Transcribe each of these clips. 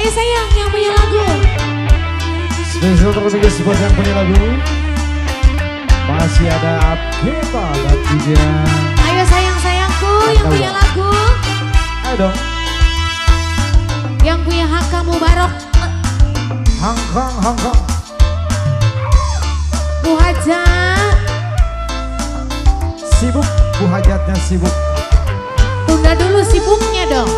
Ayo sayang yang punya lagu. Spesial terlebih buat yang punya lagu. Masih ada Apipa dan DJ. Ayo sayang-sayangku yang punya lagu. Ayo dong. Yang punya hak kamu barok. Hangkang. Bu Hajat. Sibuk, Bu Hajatnya sibuk. Tunda dulu sibuknya dong.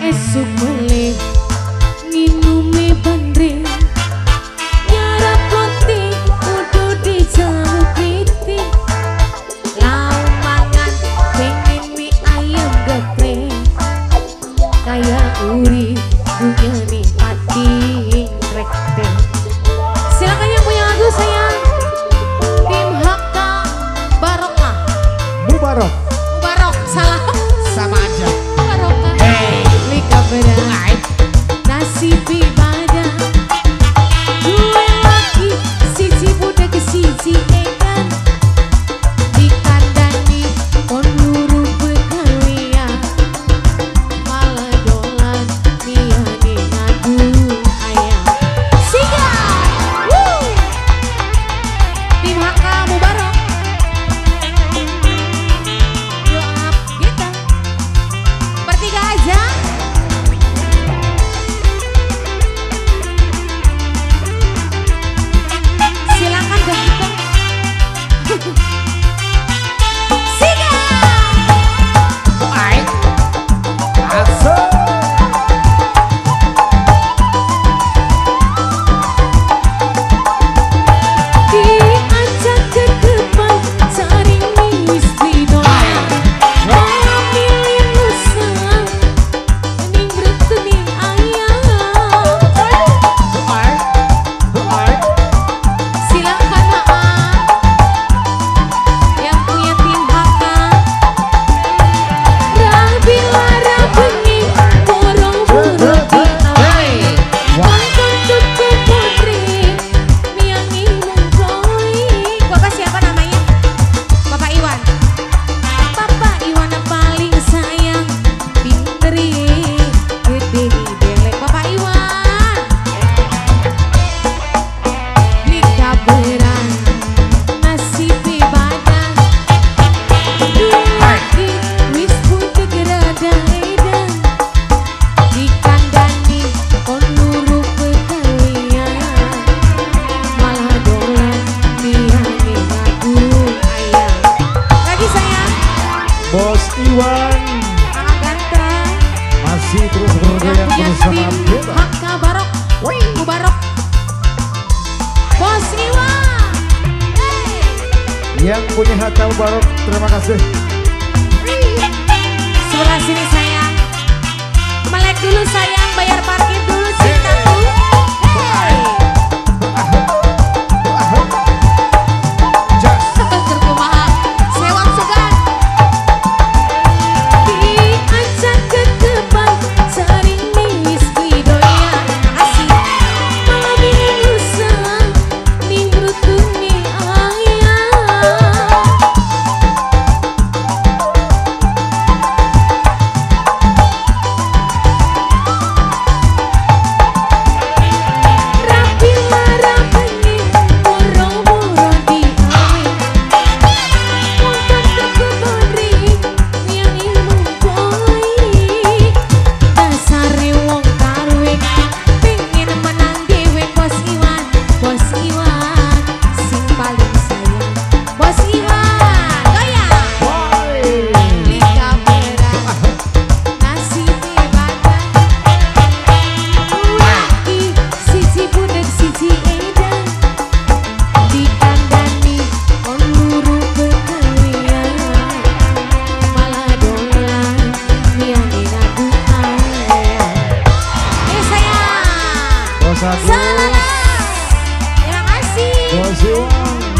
Esok boleh nginumi penting. Nyarap konti udah dijaluk piti. Lau makan pengen mie ayam geprek. Kayak uri punya nih pati rektek. Silakan yang punya lagu sayang. Tim Hakka Barokah. Mubarok salah. Sama aja. Barokah. Hey. Lika berat. Kasih ibadah. Dua lagi siji budak siji edan. Dikandani on luru bekalia. Malah dolan miane ngadu ayam. Siga. Woo. Tim Hakka Mubarok. Doa kita. Bertiga aja. Bos Iwan anak ganteng masih terus bergoyang bersama Tim Hakka Barok. Mubarok Bos Iwan. Hey. Yang punya Hakka Barok, terima kasih. Sebelah sini sayang, melek dulu sayang, bayar parkir dulu cintaku. Hey.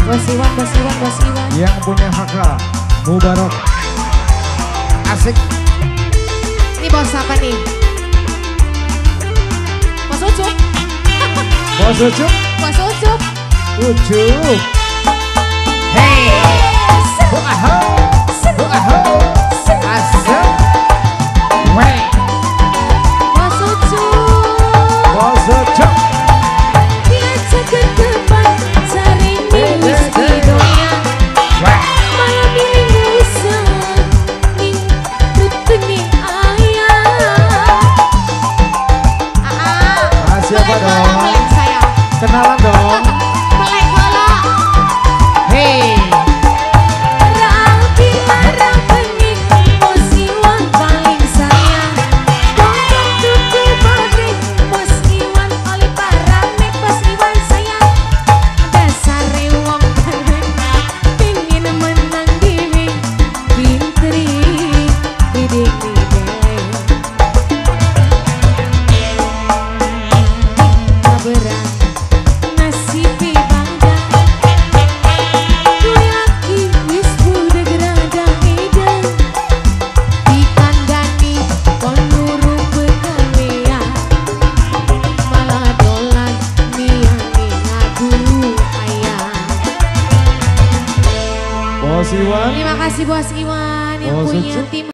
Bos Iwan. Yang punya Hakka Mubarok. Asik. Ini bos apa nih? Bos Ucup. Hey. Buah ho. Terima kasih Bu Asiwan yang punya tim.